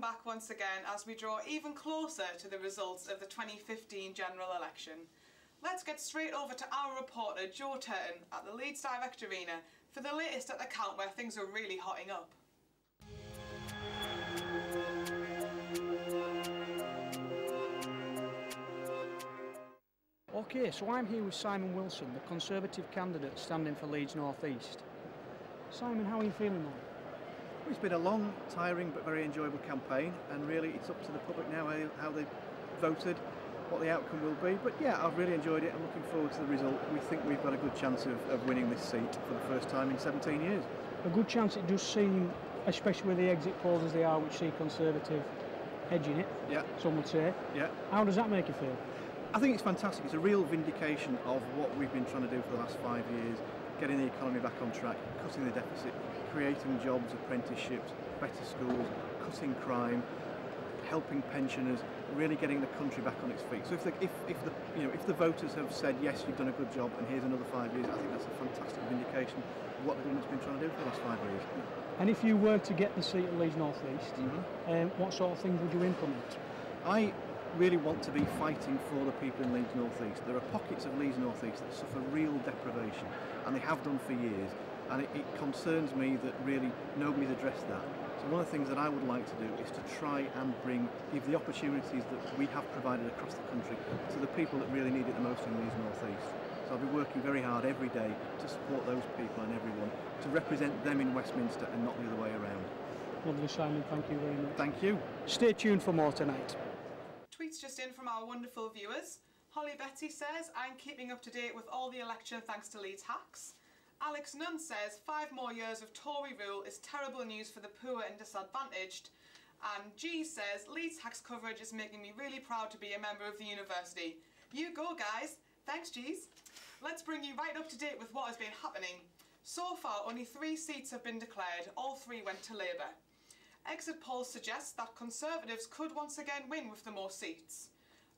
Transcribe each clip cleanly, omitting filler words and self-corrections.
welcome back once again as we draw even closer to the results of the 2015 general election. Let's get straight over to our reporter Joe Turton at the Leeds Direct Arena for the latest at the count where things are really hotting up. Okay, so I'm here with Simon Wilson, the Conservative candidate standing for Leeds North East. Simon, how are you feeling, man? It's been a long, tiring but very enjoyable campaign, and really it's up to the public now how they voted, what the outcome will be. But yeah, I've really enjoyed it. I'm looking forward to the result. We think we've got a good chance of winning this seat for the first time in 17 years. A good chance it does seem, especially with the exit polls as they are, which see Conservative edging it, yeah, some would say. Yeah. How does that make you feel? I think it's fantastic. It's a real vindication of what we've been trying to do for the last 5 years. Getting the economy back on track, cutting the deficit, creating jobs, apprenticeships, better schools, cutting crime, helping pensioners, really getting the country back on its feet. So if the voters have said, yes, you've done a good job and here's another 5 years, I think that's a fantastic vindication of what the government's been trying to do for the last 5 years. And if you were to get the seat at Leeds North East, what sort of things would you implement? I really want to be fighting for the people in Leeds North East. There are pockets of Leeds North East that suffer real deprivation, and they have done for years, and it concerns me that really nobody's addressed that. So one of the things that I would like to do is to try and give the opportunities that we have provided across the country to the people that really need it the most in Leeds North East. So I'll be working very hard every day to support those people and everyone, to represent them in Westminster and not the other way around. Lovely, Simon, thank you very much. Thank you. Stay tuned for more tonight. Tweets just in from our wonderful viewers. Holly Betty says, I'm keeping up to date with all the election thanks to Leeds Hacks. Alex Nunn says, 5 more years of Tory rule is terrible news for the poor and disadvantaged. And G says, Leeds Hacks coverage is making me really proud to be a member of the university. You go, guys. Thanks, G's. Let's bring you right up to date with what has been happening. So far, only 3 seats have been declared. All 3 went to Labour. Exit polls suggest that Conservatives could once again win with the more seats.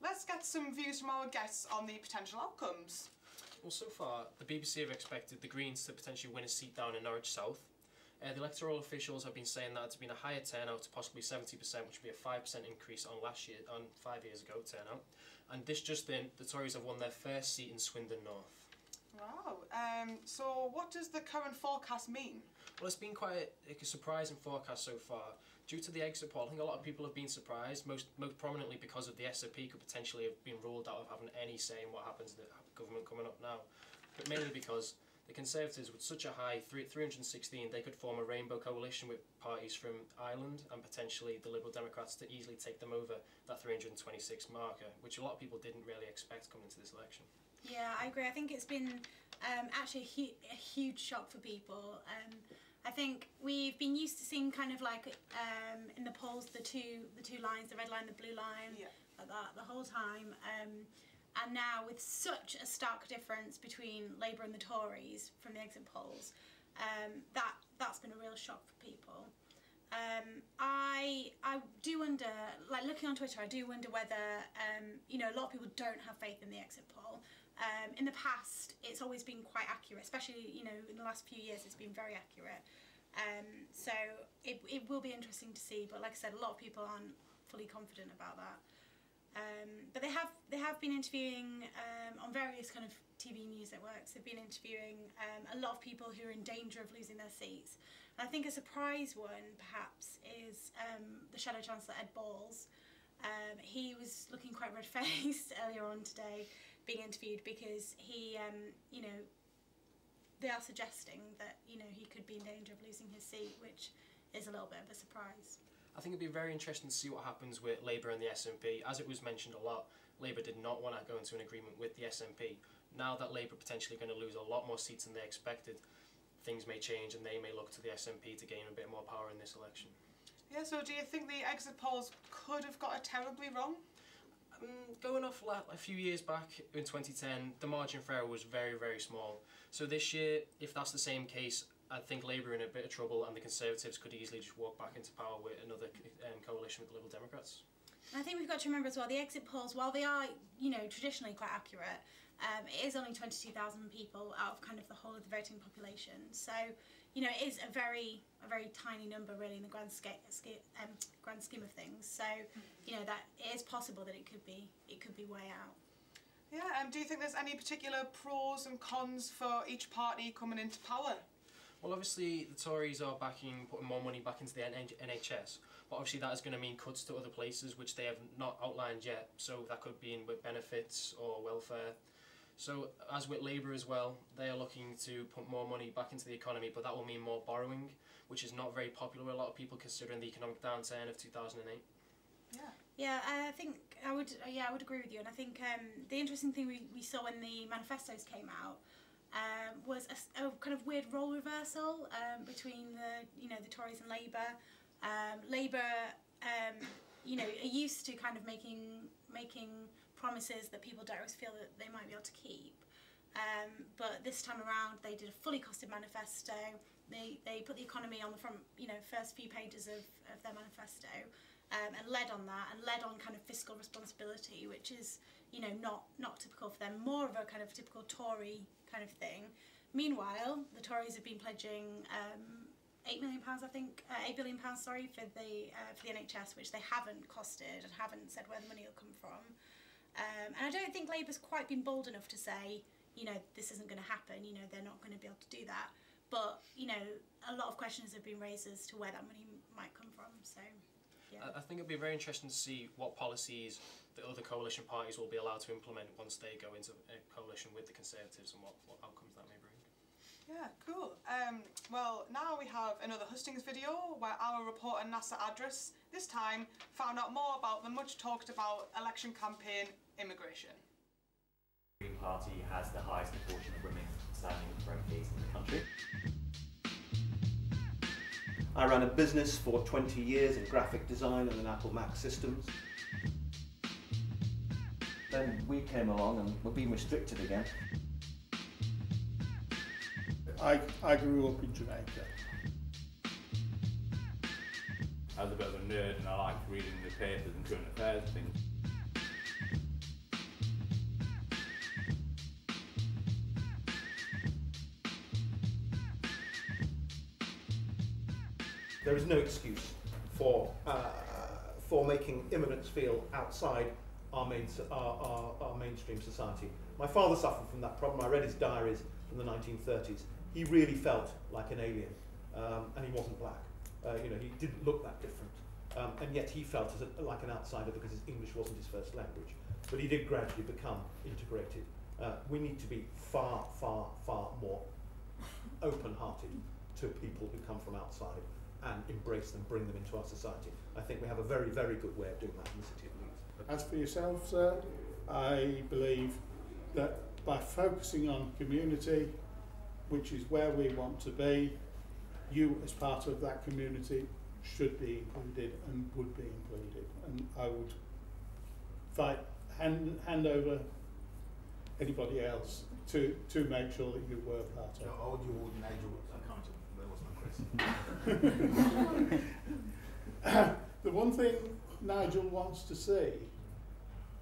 Let's get some views from our guests on the potential outcomes. Well, so far, the BBC have expected the Greens to potentially win a seat down in Norwich South. The electoral officials have been saying that it's been a higher turnout, possibly 70%, which would be a 5% increase on 5 years ago turnout. And this just then, the Tories have won their first seat in Swindon North. Wow. So what does the current forecast mean? Well, it's been quite a surprising forecast so far. Due to the exit poll, I think a lot of people have been surprised, most prominently because of the SNP could potentially have been ruled out of having any say in what happens in the government coming up now. But mainly because the Conservatives, with such a high 316, they could form a rainbow coalition with parties from Ireland and potentially the Liberal Democrats to easily take them over that 326 marker, which a lot of people didn't really expect coming into this election. Yeah, I agree. I think it's been actually a huge shock for people. I think we've been used to seeing kind of like in the polls the two lines, the red line, the blue line, yeah, like that the whole time. And now with such a stark difference between Labour and the Tories from the exit polls, that's been a real shock for people. I do wonder, like looking on Twitter, I do wonder whether, you know, a lot of people don't have faith in the exit poll. In the past, it's always been quite accurate, especially, you know, in the last few years it's been very accurate. So it will be interesting to see, but like I said, a lot of people aren't fully confident about that. But they have been interviewing, on various kind of TV news networks, they've been interviewing a lot of people who are in danger of losing their seats. And I think a surprise one, perhaps, is the Shadow Chancellor, Ed Balls. He was looking quite red-faced earlier on today, being interviewed, because he, you know, they are suggesting that, you know, he could be in danger of losing his seat, which is a little bit of a surprise. I think it'd be very interesting to see what happens with Labour and the SNP. As it was mentioned a lot, Labour did not want to go into an agreement with the SNP. Now that Labour potentially going to lose a lot more seats than they expected, things may change and they may look to the SNP to gain a bit more power in this election. Yeah, so do you think the exit polls could have got it terribly wrong? Going off a few years back in 2010, the margin for error was very, very small. So this year, if that's the same case, I think Labour are in a bit of trouble and the Conservatives could easily just walk back into power with another coalition with the Liberal Democrats. I think we've got to remember as well, the exit polls, while they are, you know, traditionally quite accurate, It is only 22,000 people out of kind of the whole of the voting population, so you know it is a very tiny number really in the grand scheme of things. So you know that it is possible that it could be way out. Yeah, do you think there's any particular pros and cons for each party coming into power? Well, obviously the Tories are putting more money back into the NHS, but obviously that is going to mean cuts to other places which they have not outlined yet, so that could be in with benefits or welfare. So as with Labour as well, they are looking to put more money back into the economy, but that will mean more borrowing, which is not very popular with a lot of people considering the economic downturn of 2008. Yeah. Yeah, I think I would agree with you, and I think the interesting thing we saw when the manifestos came out was a kind of weird role reversal between the Tories and Labour. Labour are used to kind of making promises that people don't always feel that they might be able to keep. But this time around, they did a fully costed manifesto. They put the economy on the front, first few pages of their manifesto, and led on that, and led on kind of fiscal responsibility, which is, not typical for them, more of a kind of typical Tory kind of thing. Meanwhile, the Tories have been pledging £8 million, I think, £8 billion, sorry, for the NHS, which they haven't costed and haven't said where the money will come from. And I don't think Labour's quite been bold enough to say, this isn't going to happen, they're not going to be able to do that. But, a lot of questions have been raised as to where that money might come from, so, yeah. I think it'll be very interesting to see what policies the other coalition parties will be allowed to implement once they go into a coalition with the Conservatives and what outcomes that may bring. Yeah, cool. Well, now we have another hustings video where our reporter Nassr Adris, this time, found out more about the much talked about election campaign immigration. The Green Party has the highest proportion of women standing for MPs in the country. I ran a business for 20 years in graphic design and in Apple Mac systems. Then we came along and were being restricted again. I grew up in Jamaica. I was a bit of a nerd and I liked reading the papers and current affairs and things. There is no excuse for making immigrants feel outside our mainstream society. My father suffered from that problem. I read his diaries from the 1930s. He really felt like an alien, and he wasn't black. He didn't look that different, and yet he felt like an outsider because his English wasn't his first language. But he did gradually become integrated. We need to be far, far, far more open-hearted to people who come from outside and embrace them, bring them into our society. I think we have a very, very good way of doing that in the City of Leeds. As for yourself, sir, I believe that by focusing on community, which is where we want to be, you as part of that community should be included and would be included. And I would fight hand over anybody else to make sure that you were part of. How would you hold Nigel accountable? That was my question. The one thing Nigel wants to see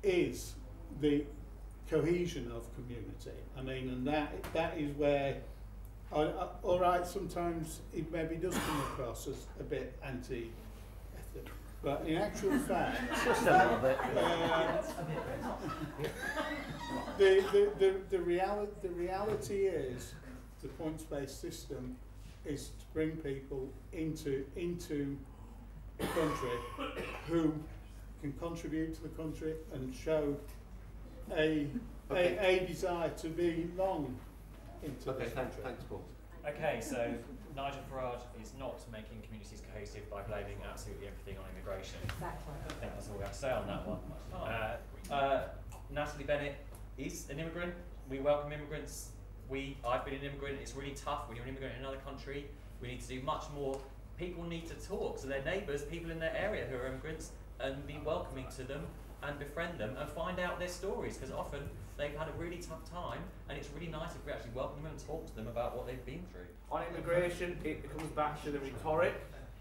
is the cohesion of community. I mean, and that is where, all right, sometimes it maybe does come across as a bit anti-ethnic, but in actual fact, the reality is the points-based system is to bring people into the country who can contribute to the country and show a desire to belong into the country. Thanks, Paul. Okay, so Nigel Farage is not making communities cohesive by blaming absolutely everything on immigration. Exactly. I think that's all we have to say on that one. Natalie Bennett is an immigrant. We welcome immigrants. I've been an immigrant. It's really tough when you're an immigrant in another country. We need to do much more. People need to talk to their neighbours, people in their area who are immigrants, and be welcoming to them and befriend them and find out their stories, because often they've had a really tough time and it's really nice if we actually welcome them and talk to them about what they've been through. On immigration, it comes back to the rhetoric.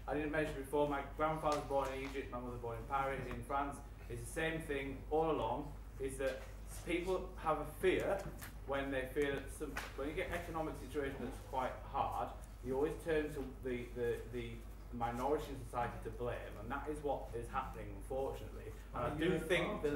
I didn't mention before, my grandfather was born in Egypt, my mother was born in Paris, in France. It's the same thing all along, is that people have a fear when they feel that when you get an economic situation that's quite hard, you always turn to the minority in society to blame, and that is what is happening, unfortunately. And I do think the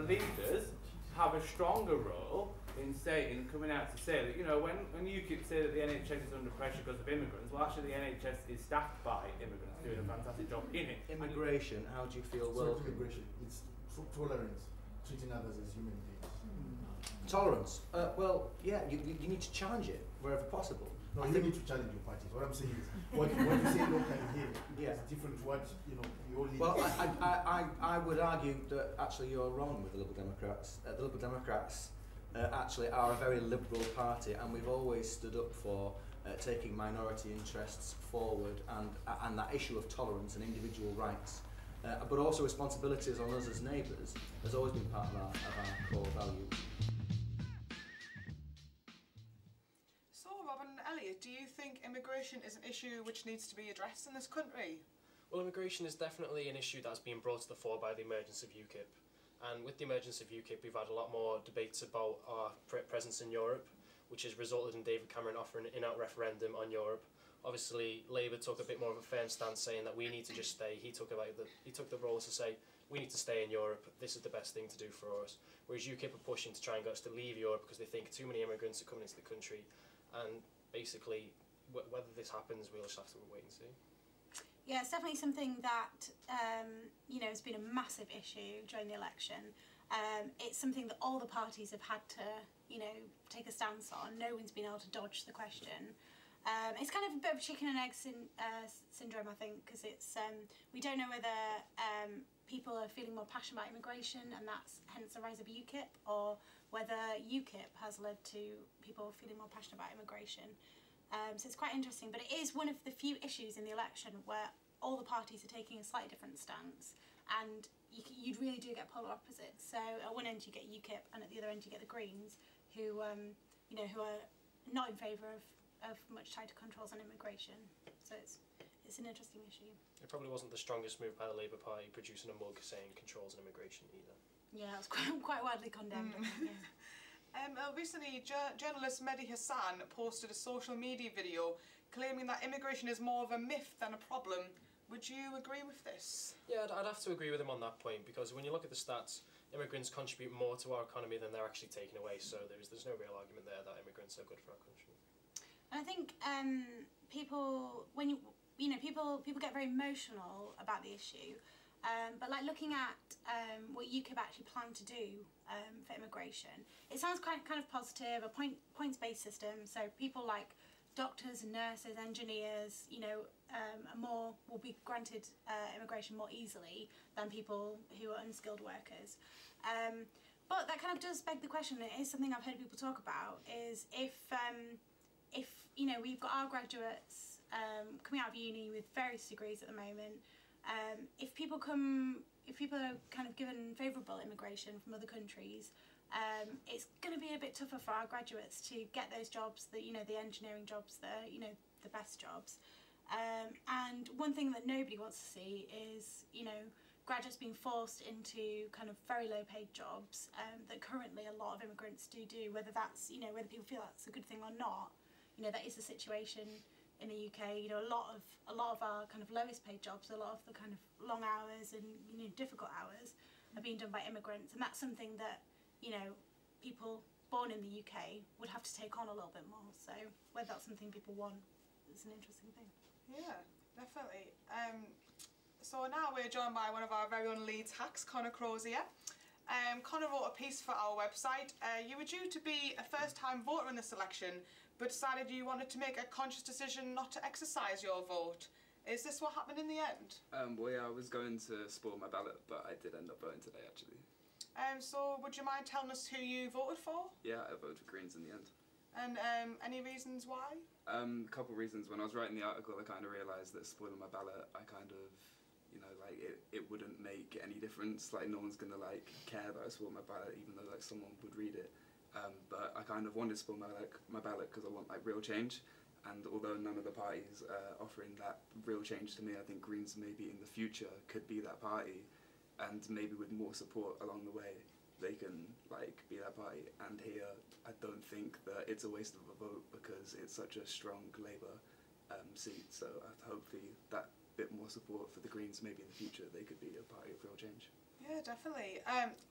leaders have a stronger role in saying, coming out to say that, you know, when UKIP say that the NHS is under pressure because of immigrants, well, actually the NHS is staffed by immigrants doing a fantastic job in it. Immigration, how do you feel? Well, immigration, it's tolerance, treating others as human beings. Mm. Tolerance. Well, yeah, you need to challenge it wherever possible. No, you need to challenge your parties. What I'm saying is, what you say locally here is different to what, you know, we all need. Well, I would argue that actually you're wrong with the Liberal Democrats. The Liberal Democrats actually are a very liberal party, and we've always stood up for taking minority interests forward and that issue of tolerance and individual rights. But also responsibilities on us as neighbours has always been part of our core values. So, Robin and Elliot, do you think immigration is an issue which needs to be addressed in this country? Well, immigration is definitely an issue that's been brought to the fore by the emergence of UKIP. And with the emergence of UKIP, we've had a lot more debates about our presence in Europe, which has resulted in David Cameron offering an in-out referendum on Europe. Obviously, Labour took a bit more of a firm stance, saying that we need to just stay. He took the role to say we need to stay in Europe. This is the best thing to do for us. Whereas UKIP are pushing to try and get us to leave Europe because they think too many immigrants are coming into the country. And basically, whether this happens, we'll just have to wait and see. Yeah, it's definitely something that you know, has been a massive issue during the election. It's something that all the parties have had to, you know, take a stance on. No one's been able to dodge the question. It's kind of a bit of chicken and egg syndrome, I think, because it's we don't know whether people are feeling more passionate about immigration, and that's hence the rise of UKIP, or whether UKIP has led to people feeling more passionate about immigration. So it's quite interesting, but it is one of the few issues in the election where all the parties are taking a slightly different stance, and you really do get polar opposites. So at one end you get UKIP, and at the other end you get the Greens, who you know, who are not in favour of much tighter controls on immigration. So it's an interesting issue. It probably wasn't the strongest move by the Labour Party, producing a mug saying controls on immigration either. Yeah, it was quite widely condemned. Recently, journalist Mehdi Hassan posted a social media video claiming that immigration is more of a myth than a problem. Would you agree with this? Yeah, I'd have to agree with him on that point, because when you look at the stats, immigrants contribute more to our economy than they're actually taking away, so there's no real argument there that immigrants are good for our country. And I think people, when you know, people get very emotional about the issue, but like looking at what UKIP actually plan to do for immigration, it sounds quite kind of positive, a points-based system. So people like doctors, nurses, engineers, you know, more will be granted immigration more easily than people who are unskilled workers. But that kind of does beg the question. It is something I've heard people talk about: is if you know, we've got our graduates coming out of uni with various degrees at the moment. If people are kind of given favourable immigration from other countries, it's going to be a bit tougher for our graduates to get those jobs, that you know, the engineering jobs, the you know, the best jobs. And one thing that nobody wants to see is, you know, graduates being forced into kind of very low-paid jobs that currently a lot of immigrants do. Whether that's, you know, whether people feel that's a good thing or not, you know, that is the situation in the UK. You know, a lot of our kind of lowest-paid jobs, a lot of the kind of long hours and, you know, difficult hours are being done by immigrants, and that's something that, you know, people born in the UK would have to take on a little bit more. So whether that's something people want, it's an interesting thing. Yeah, definitely. So now we're joined by one of our very own Leeds hacks, Conor Crozier. Conor wrote a piece for our website. You were due to be a first-time voter in this election, but decided you wanted to make a conscious decision not to exercise your vote. Is this what happened in the end? Well, yeah, I was going to spoil my ballot, but I did end up voting today, actually. So would you mind telling us who you voted for? Yeah, I voted for Greens in the end. And any reasons why? A couple reasons. When I was writing the article, I kind of realised that spoiling my ballot, I kind of, you know, like, it wouldn't make any difference. Like, no one's gonna like care that I spoiled my ballot, even though like someone would read it. But I kind of wanted to spoil my ballot because I want like real change. And although none of the parties are offering that real change to me, I think Greens maybe in the future could be that party. and maybe with more support along the way, they can like be that party. And here, I don't think that it's a waste of a vote because it's such a strong Labour seat. So hopefully that bit more support for the Greens, maybe in the future, they could be a party of real change. Yeah, definitely.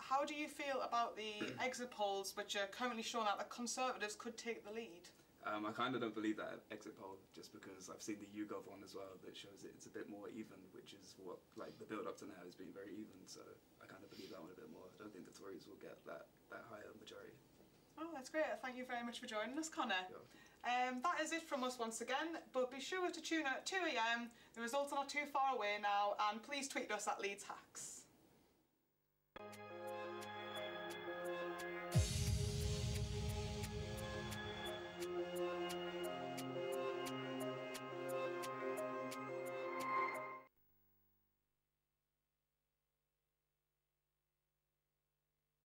How do you feel about the exit polls, which are currently showing that the Conservatives could take the lead? I kind of don't believe that exit poll, just because I've seen the YouGov one as well that shows it's a bit more even, which is what, like, the build-up to now has been very even, so I kind of believe that one a bit more. I don't think the Tories will get that higher majority. Oh, that's great. Thank you very much for joining us, Connor. Sure. That is it from us once again, but be sure to tune out at 2 AM. The results are not too far away now, and please tweet us at Leeds Hacks.